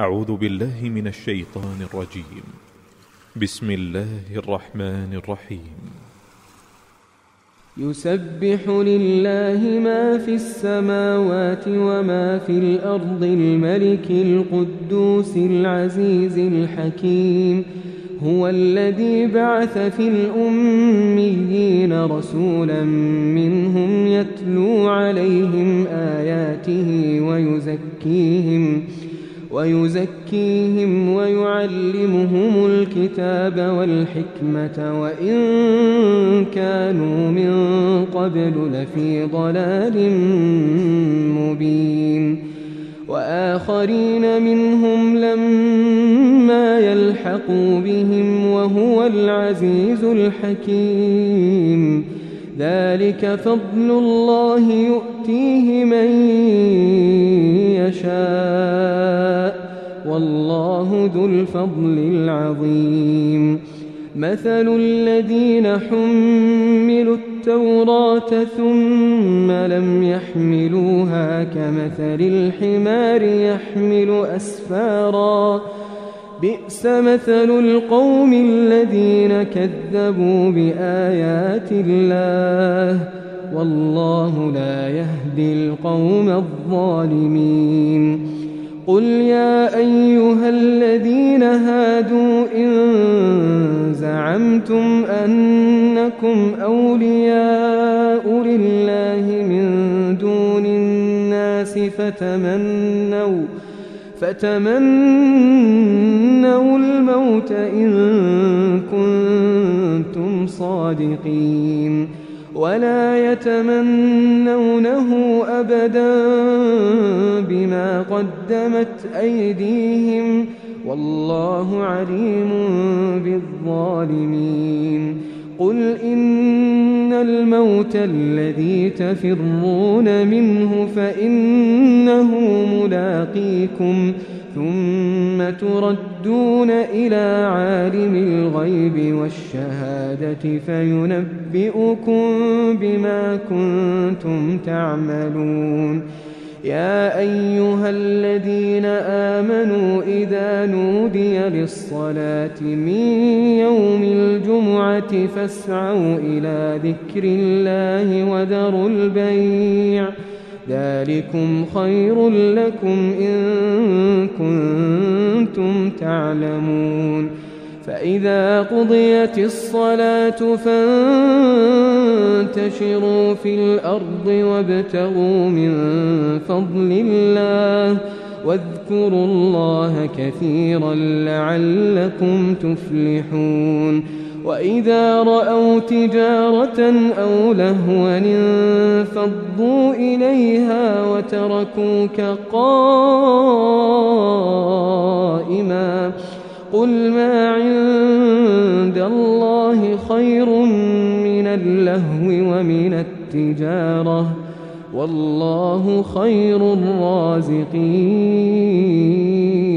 أعوذ بالله من الشيطان الرجيم. بسم الله الرحمن الرحيم. يسبح لله ما في السماوات وما في الأرض الملك القدوس العزيز الحكيم. هو الذي بعث في الأميين رسولا منهم يتلو عليهم آياته ويزكيهم ويعلمهم الكتاب والحكمة وإن كانوا من قبل لفي ضلال مبين. وآخرين منهم لما يلحقوا بهم وهو العزيز الحكيم. ذلك فضل الله يؤتيه من يشاء والله ذو الفضل العظيم. مثل الذين حملوا التوراة ثم لم يحملوها كمثل الحمار يحمل أسفارا. بئس مثل القوم الذين كذبوا بآيات الله والله لا يهدي القوم الظالمين. قل يا أيها الذين هادوا إن زعمتم أنكم أولياء لله من دون الناس فتمنوا الموت إن كنتم صادقين. ولا يتمنونه أبدا بما قدمت أيديهم والله عليم بالظالمين. قل إن الموت الذي تفرون منه فإنه ملاقيكم ثم تردون إلى عالم الغيب والشهادة فينبئكم بما كنتم تعملون. يا أيها الذين آمنوا إذا نودي للصلاة من يوم الجمعة فاسعوا إلى ذكر الله وذروا البيع. ذلكم خير لكم إن كنتم تعلمون. فإذا قضيت الصلاة فانتشروا في الأرض وابتغوا من فضل الله واذكروا الله كثيرا لعلكم تفلحون. وإذا رأوا تجارة أو لهوا انفضوا إليها وتركوك قائما. قل ما عند الله خير من اللهو ومن التجارة والله خير الرازقين.